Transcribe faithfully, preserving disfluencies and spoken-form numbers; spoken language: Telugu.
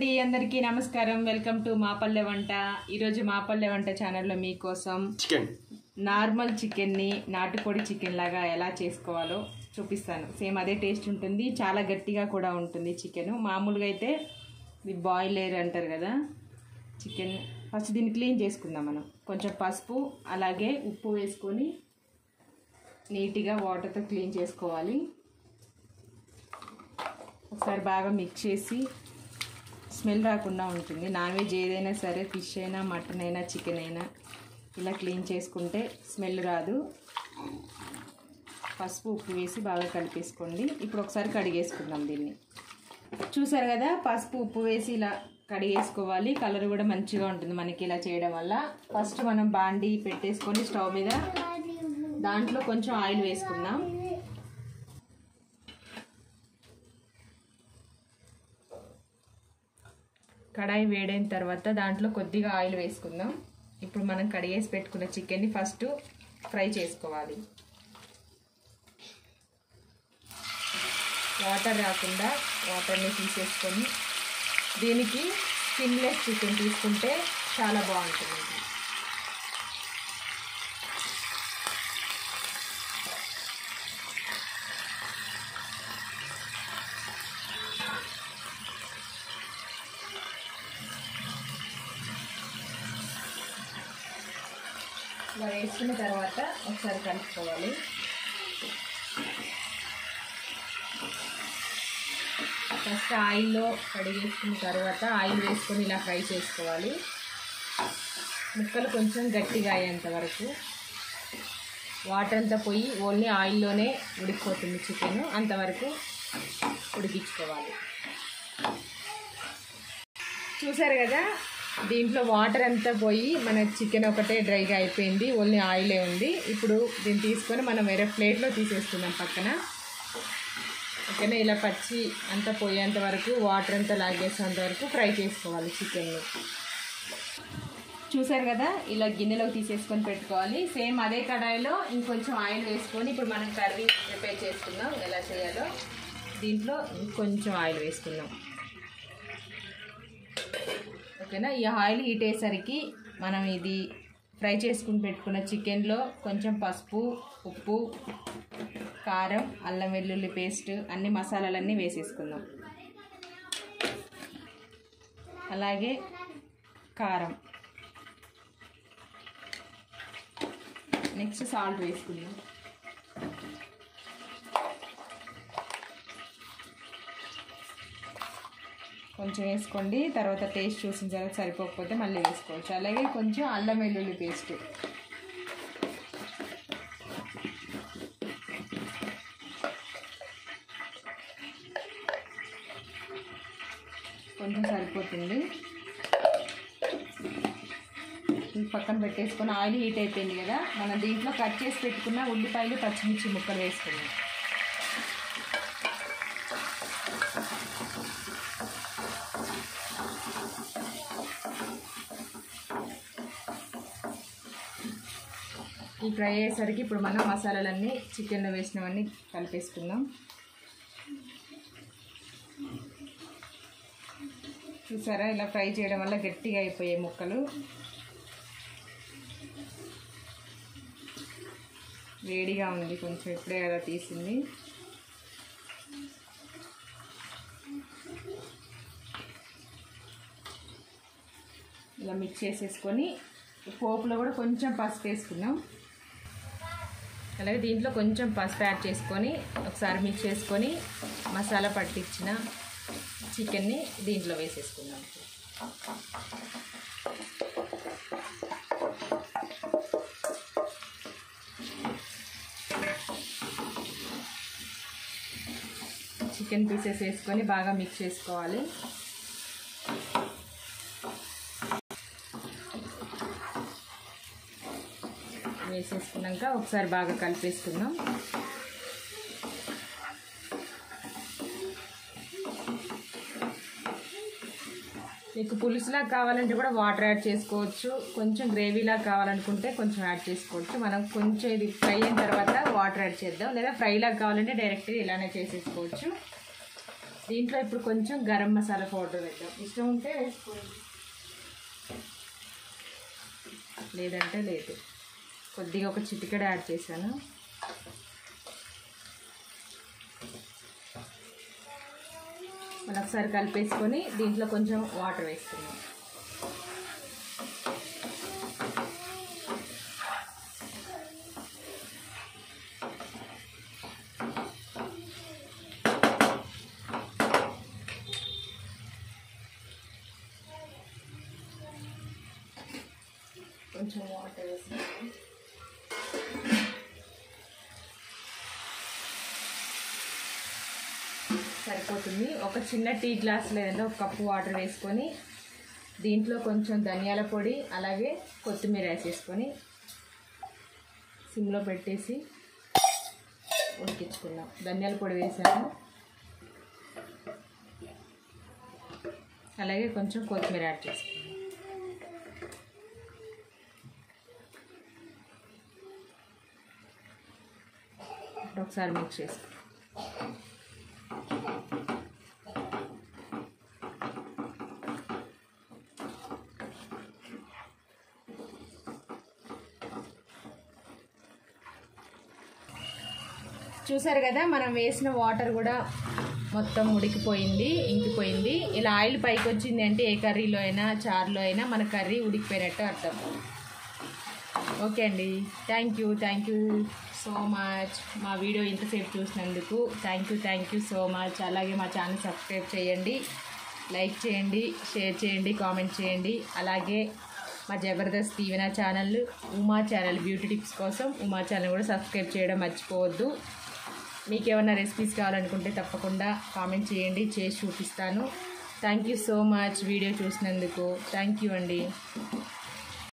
అండి అందరికీ నమస్కారం వెల్కమ్ టు మా పల్లె వంట ఈ రోజు మా పల్లె వంట ఛానల్ లో మీ కోసం చికెన్ నార్మల్ చికెన్ ని నాటుకోడి చికెన్ లాగా ఎలా చేసుకోవాలో చూపిస్తాను సేమ్ అదే టేస్ట్ ఉంటుంది చాలా గట్టిగా కూడా ఉంటుంది చికెన్ మామూలుగా అయితే ఇది బాయిలర్ అంటారు కదా చికెన్ ఫస్ట్ దీన్ని క్లీన్ చేసుకుందాం మనం కొంచెం పసుపు అలాగే ఉప్పు వేసుకొని నీటిగా వాటర్ తో క్లీన్ చేసుకోవాలి ఒకసారి బాగా మిక్స్ చేసి స్మెల్ రాకుండా ఉంటుంది నాన్ వెజ్ ఏదైనా సరే ఫిష్ అయినా మటన్ అయినా చికెన్ అయినా ఇలా క్లీన్ చేసుకుంటే స్మెల్ రాదు పసుపు ఉప్పు వేసి బాగా కలిపేసుకోండి ఇప్పుడు ఒకసారి కడిగేసుకుందాం దీన్ని చూసారు కదా పసుపు ఉప్పు వేసి ఇలా కడిగేసుకోవాలి కలర్ కూడా మంచిగా ఉంటుంది మనకి ఇలా చేయడం వల్ల ఫస్ట్ మనం బాండి పెట్టేసుకొని స్టవ్ మీద దాంట్లో కొంచెం ఆయిల్ వేసుకుందాం కడాయి వేడైన తర్వాత దాంట్లో కొద్దిగా ఆయిల్ వేసుకుందాం ఇప్పుడు మనం కడిగేసి పెట్టుకున్న చికెన్ని ఫస్ట్ ఫ్రై చేసుకోవాలి వాటర్ రాకుండా వాటర్ని తీసేసుకొని దీనికి స్కిన్లెస్ చికెన్ తీసుకుంటే చాలా బాగుంటుంది వేసిన తర్వాత ఒకసారి కలుపుకోవాలి ఫస్ట్ ఆయిల్లో కడిగేసుకున్న తర్వాత ఆయిల్ వేసుకొని ఇలా ఫ్రై చేసుకోవాలి ముక్కలు కొంచెం గట్టిగా అయ్యేంత వరకు వాటర్ అంతా పోయి ఓన్లీ ఆయిల్లోనే ఉడికిపోతుంది చికెన్ అంతవరకు ఉడికించుకోవాలి చూసారు కదా దీంట్లో వాటర్ అంతా పోయి మన చికెన్ ఒకటే డ్రైగా అయిపోయింది ఓన్లీ ఆయిలే ఉంది ఇప్పుడు దీన్ని తీసుకొని మనం వేరే ప్లేట్లో తీసేసుకుందాం పక్కన ఓకేనా ఇలా పచ్చి అంతా పోయేంత వరకు వాటర్ అంతా లాగేసేంత వరకు ఫ్రై చేసుకోవాలి చికెన్ని చూసారు కదా ఇలా గిన్నెలోకి తీసేసుకొని పెట్టుకోవాలి సేమ్ అదే కడాయిలో ఇంకొంచెం ఆయిల్ వేసుకొని ఇప్పుడు మనం కర్రీ ప్రిపేర్ చేసుకుందాం ఎలా చేయాలో దీంట్లో ఇంకొంచెం ఆయిల్ వేసుకుందాం ఓకేనా ఈ ఆయిల్ హీట్ అయ్యేసరికి మనం ఇది ఫ్రై చేసుకుని పెట్టుకున్న చికెన్లో కొంచెం పసుపు ఉప్పు కారం అల్లం వెల్లుల్లి పేస్ట్ అన్ని మసాలాలన్నీ వేసేసుకుందాం అలాగే కారం నెక్స్ట్ సాల్ట్ వేసుకుందాం కొంచెం వేసుకోండి తర్వాత టేస్ట్ చూసిన తర్వాత సరిపోకపోతే మళ్ళీ వేసుకోవచ్చు అలాగే కొంచెం అల్లం వెల్లుల్లి పేస్ట్ కొంచెం సరిపోతుంది పక్కన పెట్టేసుకొని ఆయిల్ హీట్ అయిపోయింది కదా మనం దీంట్లో కట్ చేసి పెట్టుకున్న ఉల్లిపాయలు పచ్చిమిర్చి ముక్కలు వేసుకున్నాం ఈ ఫ్రై అయ్యేసరికి ఇప్పుడు మనం మసాలాలన్నీ చికెన్లో వేసినవన్నీ కలిపేసుకుందాం చూసారా ఇలా ఫ్రై చేయడం వల్ల గట్టిగా అయిపోయాయి ముక్కలు వేడిగా ఉంది కొంచెం ఇప్పుడే కదా తీసింది ఇలా మిక్స్ చేసేసుకొని పోపులో కూడా కొంచెం పసుపు వేసుకుందాం అలాగే దీంట్లో కొంచెం పసుపు యాడ్ చేసుకొని ఒకసారి మిక్స్ చేసుకొని మసాలా పట్టించిన చికెన్ని దీంట్లో వేసేసుకుందాం చికెన్ పీసెస్ వేసుకొని బాగా మిక్స్ చేసుకోవాలి వేసేసుకున్నాక ఒకసారి బాగా కలిపేసుకుందాం మీకు పులుసులా కావాలంటే కూడా వాటర్ యాడ్ చేసుకోవచ్చు కొంచెం గ్రేవీలా కావాలనుకుంటే కొంచెం యాడ్ చేసుకోవచ్చు మనం కొంచెం ఇది ఫ్రై అయిన తర్వాత వాటర్ యాడ్ చేద్దాం లేదా ఫ్రైలా కావాలంటే డైరెక్ట్గా ఇలానే చేసేసుకోవచ్చు దీంట్లో ఇప్పుడు కొంచెం గరం మసాలా పౌడర్ వేద్దాం. ఇష్టం ఉంటే వేసుకోండి, లేదంటే లేదు. కొద్దిగా ఒక చిటికెడ యాడ్ చేశాను. మనం ఒకసారి కలిపేసుకొని దీంట్లో కొంచెం వాటర్ వేసుకున్నాం. కొంచెం వాటర్ వేసుకున్నాం. సరిపోతుంది. ఒక చిన్న టీ గ్లాస్ లేదంటే ఒక కప్పు వాటర్ వేసుకొని దీంట్లో కొంచెం ధనియాల పొడి అలాగే కొత్తిమీర వేసేసుకొని సిమ్లో పెట్టేసి ఉడికించుకున్నాం. ధనియాల పొడి వేసాము, అలాగే కొంచెం కొత్తిమీర యాడ్ చేసుకున్నాం. ఒకసారి మిక్స్ చేసుకున్నాం. చూసారు కదా, మనం వేసిన వాటర్ కూడా మొత్తం ఉడికిపోయింది, ఇంకిపోయింది. ఇలా ఆయిల్ పైకి వచ్చింది అంటే ఏ కర్రీలో అయినా చారులో అయినా మన కర్రీ ఉడికిపోయినట్టు అర్థం. ఓకే అండి, thank you thank you so much. మా వీడియో ఇంతసేపు చూసినందుకు thank you thank you so much. అలాగే మా ఛానల్ సబ్స్క్రైబ్ చేయండి, లైక్ చేయండి, షేర్ చేయండి, కామెంట్ చేయండి. అలాగే మా Jabardasth Deevena channel, Uma channel beauty tips కోసం ఉమా ఛానల్ కూడా సబ్స్క్రైబ్ చేయడం మర్చిపోవద్దు. మీకు ఏమైనా రెసిపీస్ కావాలనుకుంటే తప్పకుండా కామెంట్ చేయండి, చేసి చూపిస్తాను. Thank you so much video చూసినందుకు. థ్యాంక్ యూ అండి.